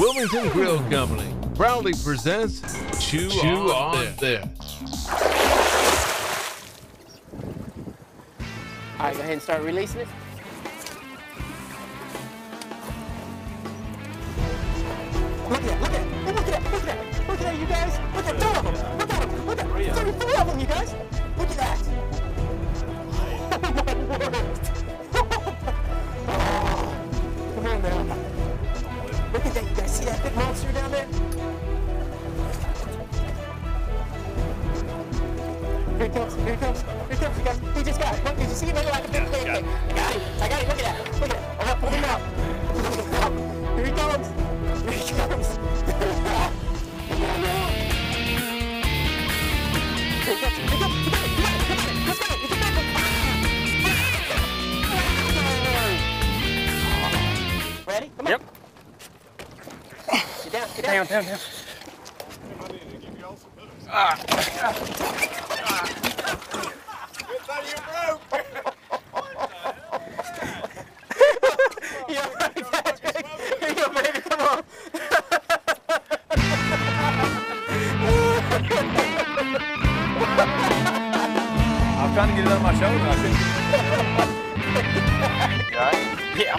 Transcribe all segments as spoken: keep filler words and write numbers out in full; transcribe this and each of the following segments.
Wilmington Grill Company proudly presents Chew, Chew On, on This. This. All right, go ahead and start releasing it. Look at that, look at that, look at that, look at that, look at that, you guys. Look at that, look at that, look at that, thirty-four of them, you guys. Look at that. Look at that, you guys see that big monster down there? Here it comes, here it comes, here it comes, you guys. He just got it. Look, did you see him? Look like a big thing. I got it, I got it, look at that, look at that. I'm gonna pull him out. Look at that. Here he comes, here he comes. Here he comes, here he comes, you got it, you got it, come on, let's go, it's a magic. Ready? Come on. Yep. Down, get down, down, down. Ah. Good thing you broke. What the hell? You're right, Patrick. Here you go, baby. Come on. I'm trying to get it out of my shoulder. I think. Right? Yeah.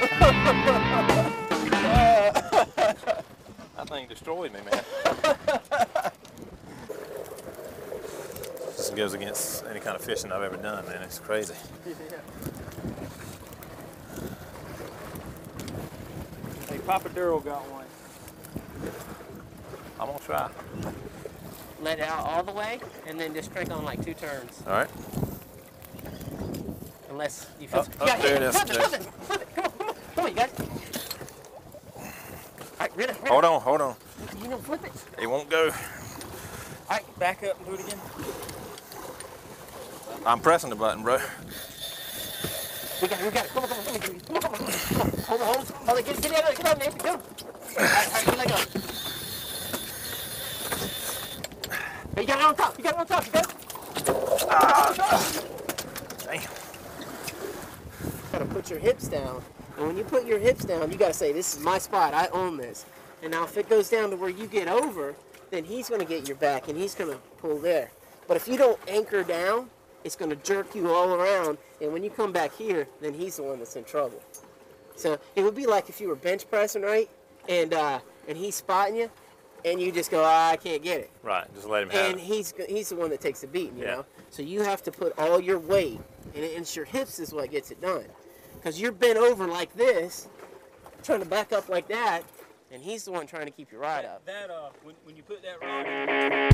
Thing destroyed me, man. This goes against any kind of fishing I've ever done, man. It's crazy. Yeah. Hey, Papaduro got one. I'm gonna try. Let it out all the way, and then just crank on like two turns. All right. Unless you feel. Oh, oh, there it is. There. Come on, come on, you guys. Rid of, rid hold on, hold on. You know, flip it. It won't go. All right, back up and do it again. I'm pressing the button, bro. We got it, we got it. Come on, come on, come on. Come on, come on. Come on. Hold on, hold on. Hold on, get, get out of there. Come on, man. Go. All right, all right, you let go. Hey, you got it on top. You got it on top. You got it. Ah. Damn. You got to put your hips down. And when you put your hips down, you got to say, this is my spot, I own this. And now if it goes down to where you get over, then he's going to get your back and he's going to pull there. But if you don't anchor down, it's going to jerk you all around. And when you come back here, then he's the one that's in trouble. So it would be like if you were bench pressing, right? And uh, and he's spotting you, and you just go, ah, I can't get it. Right, just let him have it. And he's, he's the one that takes the beating, you yeah. know? So you have to put all your weight, and it's your hips is what gets it done. Because you're bent over like this, trying to back up like that, and he's the one trying to keep your rod up. That, uh, when, when you put that rod up...